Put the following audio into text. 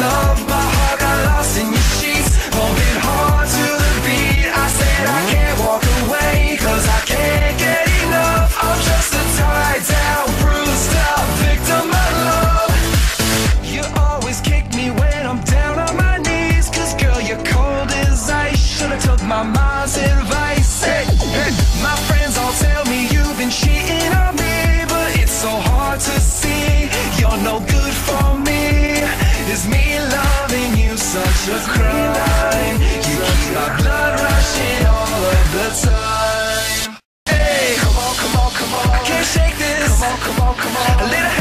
love, my heart got lost in your sheets, pumping hard to the beat. I said I can't walk away, cause I can't get enough. I'm just a tied down, bruised up victim of love. You always kick me when I'm down on my knees, cause girl, you're cold as ice. Should've took my mom's advice. Hey, hey. My friends all tell me you've been cheating on me, but it's so hard to see you're no good for me. Is me loving you such a crime? You keep my blood rushing all of the time. Hey, come on, come on, come on, I can't shake this. Come on, come on, come on, a little